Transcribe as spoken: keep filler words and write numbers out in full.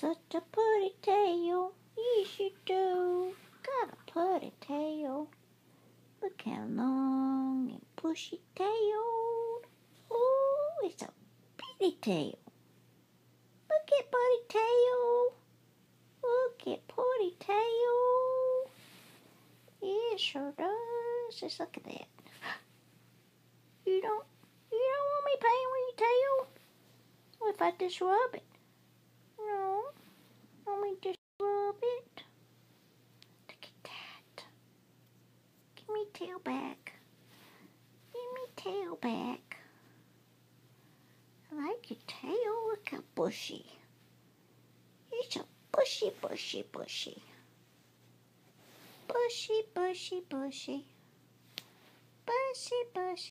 Such a pretty tail, yes you do. Got a pretty tail. Look how long and bushy tailed. Oh, it's a pretty tail. Look at pretty tail. Look at pretty tail. Yeah, it sure does. Just look at that. You don't, you don't want me playing with your tail? What if I just rub it? No, let me just rub it. Look at that. Give me tail back. Give me tail back. I like your tail. Look how bushy. It's a bushy, bushy, bushy. Bushy, bushy, bushy. Bushy, bushy.